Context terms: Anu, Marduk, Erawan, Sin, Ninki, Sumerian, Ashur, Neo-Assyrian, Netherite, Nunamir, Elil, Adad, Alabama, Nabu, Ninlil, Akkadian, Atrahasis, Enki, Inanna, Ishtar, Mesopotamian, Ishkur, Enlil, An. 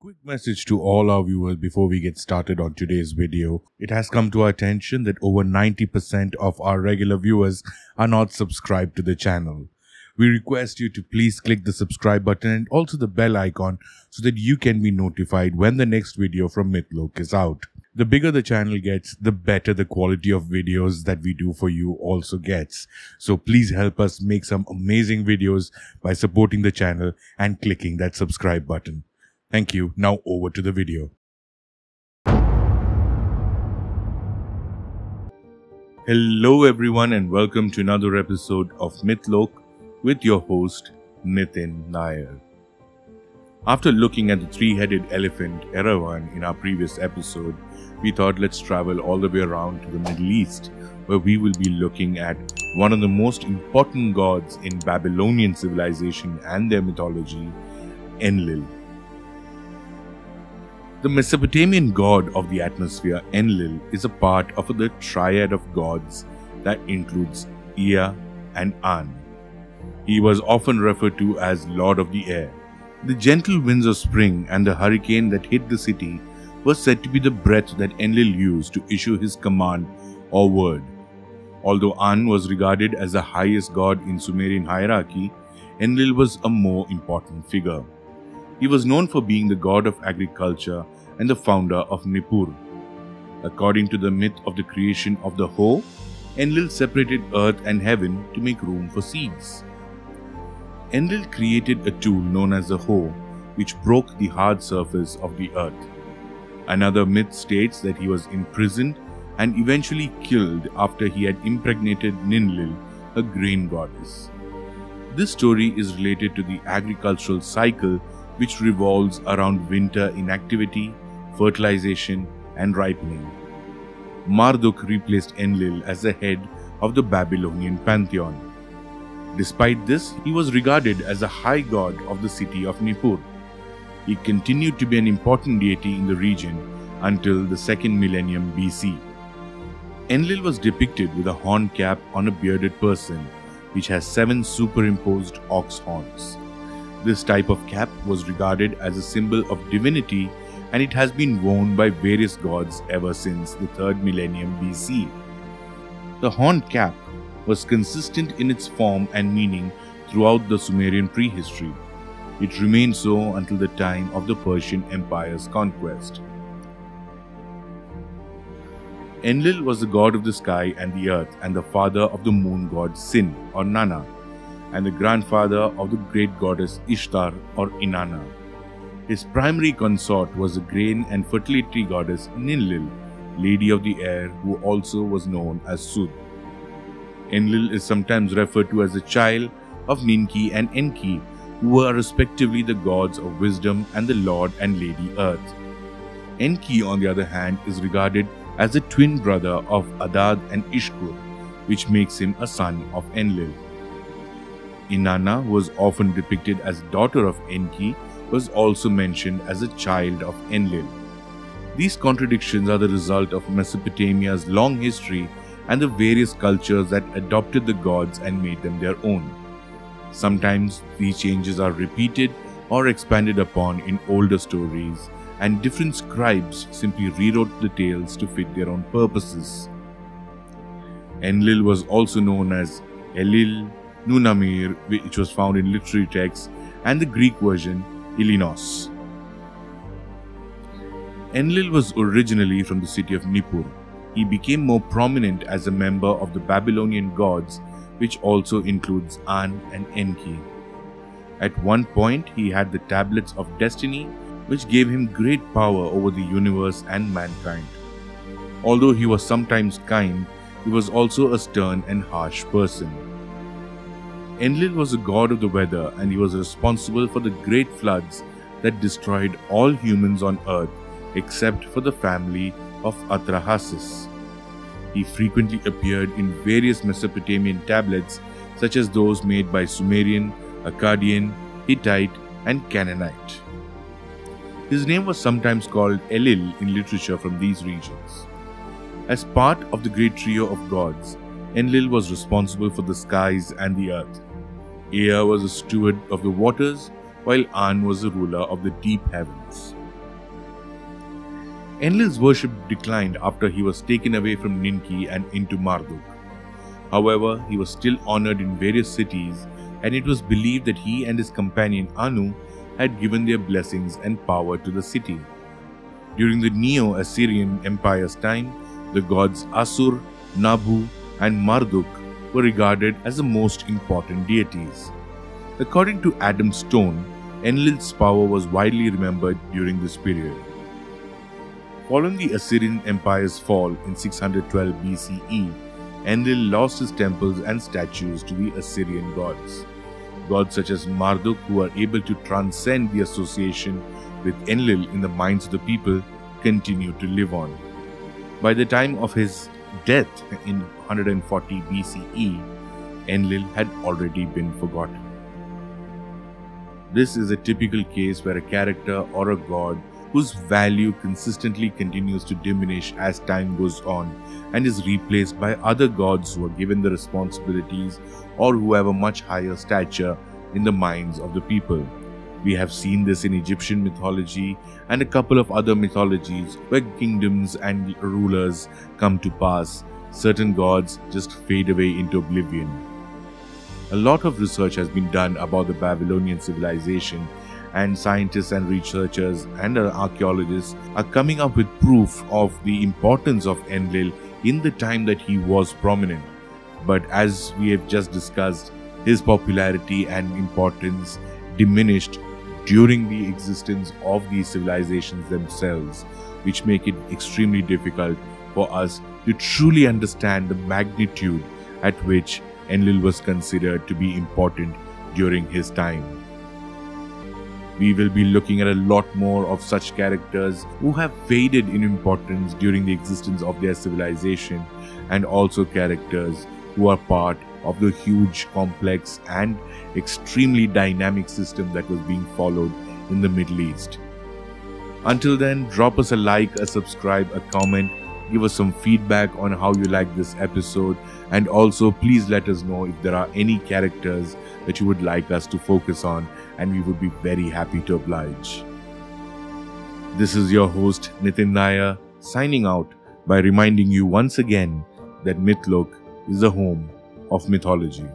Quick message to all our viewers before we get started on today's video. It has come to our attention that over 90% of our regular viewers are not subscribed to the channel. We request you to please click the subscribe button and also the bell icon so that you can be notified when the next video from Mythlok is out. The bigger the channel gets, the better the quality of videos that we do for you also gets. So please help us make some amazing videos by supporting the channel and clicking that subscribe button. Thank you. Now over to the video. Hello everyone and welcome to another episode of Mythlok with your host Nitin Nair. After looking at the three-headed elephant Erawan in our previous episode, we thought let's travel all the way around to the Middle East, where we will be looking at one of the most important gods in Babylonian civilization and their mythology, Enlil. The Mesopotamian god of the atmosphere, Enlil, is a part of the triad of gods that includes Ea and An. He was often referred to as Lord of the Air. The gentle winds of spring and the hurricane that hit the city were said to be the breath that Enlil used to issue his command or word. Although An was regarded as the highest god in Sumerian hierarchy, Enlil was a more important figure. He was known for being the god of agriculture and the founder of Nippur. According to the myth of the creation of the Ho, Enlil separated earth and heaven to make room for seeds. Enlil created a tool known as the Ho, which broke the hard surface of the earth. Another myth states that he was imprisoned and eventually killed after he had impregnated Ninlil, a grain goddess. This story is related to the agricultural cycle, which revolves around winter inactivity, fertilization, and ripening. Marduk replaced Enlil as the head of the Babylonian pantheon. Despite this, he was regarded as a high god of the city of Nippur. He continued to be an important deity in the region until the 2nd millennium BC. Enlil was depicted with a horn cap on a bearded person, which has 7 superimposed ox horns. This type of cap was regarded as a symbol of divinity, and it has been worn by various gods ever since the 3rd millennium BC. The horn cap was consistent in its form and meaning throughout the Sumerian prehistory. It remained so until the time of the Persian Empire's conquest. Enlil was the god of the sky and the earth and the father of the moon god Sin or Nanna, and the grandfather of the great goddess Ishtar or Inanna. His primary consort was the grain and fertility goddess Ninlil, lady of the air, who also was known as Sud. Enlil is sometimes referred to as the child of Ninki and Enki, who are respectively the gods of wisdom and the Lord and Lady Earth. Enki, on the other hand, is regarded as the twin brother of Adad and Ishkur, which makes him a son of Enlil. Inanna, who was often depicted as daughter of Enki, was also mentioned as a child of Enlil. These contradictions are the result of Mesopotamia's long history and the various cultures that adopted the gods and made them their own. Sometimes these changes are repeated or expanded upon in older stories, and different scribes simply rewrote the tales to fit their own purposes. Enlil was also known as Elil, Nunamir, which was found in literary texts, and the Greek version, Ilinos. Enlil was originally from the city of Nippur. He became more prominent as a member of the Babylonian gods, which also includes An and Enki. At one point, he had the tablets of destiny, which gave him great power over the universe and mankind. Although he was sometimes kind, he was also a stern and harsh person. Enlil was a god of the weather, and he was responsible for the great floods that destroyed all humans on earth except for the family of Atrahasis. He frequently appeared in various Mesopotamian tablets such as those made by Sumerian, Akkadian, Hittite and Canaanite. His name was sometimes called Elil in literature from these regions. As part of the great trio of gods, Enlil was responsible for the skies and the earth. Ea was a steward of the waters, while An was the ruler of the deep heavens. Enlil's worship declined after he was taken away from Ninki and into Marduk. However, he was still honored in various cities, and it was believed that he and his companion Anu had given their blessings and power to the city. During the Neo-Assyrian Empire's time, the gods Ashur, Nabu, and Marduk were regarded as the most important deities. According to Adam Stone, Enlil's power was widely remembered during this period. Following the Assyrian Empire's fall in 612 BCE, Enlil lost his temples and statues to the Assyrian gods. Gods such as Marduk, who are able to transcend the association with Enlil in the minds of the people, continued to live on. By the time of his death in 140 BCE, Enlil had already been forgotten. This is a typical case where a character or a god whose value consistently continues to diminish as time goes on and is replaced by other gods who are given the responsibilities or who have a much higher stature in the minds of the people. We have seen this in Egyptian mythology and a couple of other mythologies where kingdoms and rulers come to pass. Certain gods just fade away into oblivion. A lot of research has been done about the Babylonian civilization, and scientists and researchers and archaeologists are coming up with proof of the importance of Enlil in the time that he was prominent. But as we have just discussed, his popularity and importance diminished during the existence of these civilizations themselves, which make it extremely difficult for us to truly understand the magnitude at which Enlil was considered to be important during his time. We will be looking at a lot more of such characters who have faded in importance during the existence of their civilization, and also characters who are part of the huge, complex and extremely dynamic system that was being followed in the Middle East. Until then, drop us a like, a subscribe, a comment, give us some feedback on how you like this episode, and also please let us know if there are any characters that you would like us to focus on, and we would be very happy to oblige. This is your host Nitin Nair signing out by reminding you once again that Mythlok is the home of mythology.